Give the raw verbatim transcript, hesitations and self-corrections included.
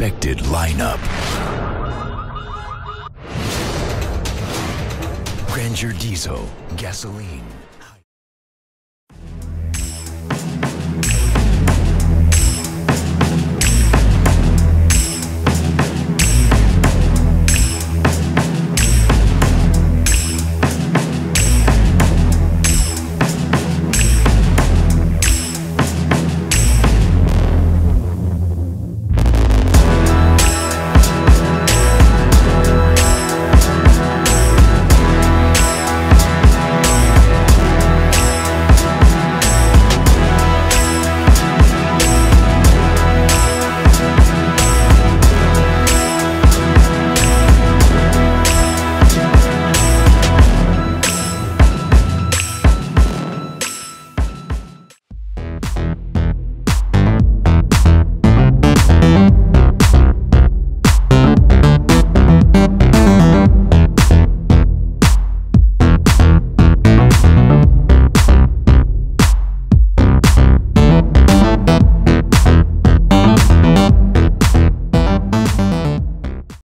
expected lineup. Grandeur Diesel, gasoline.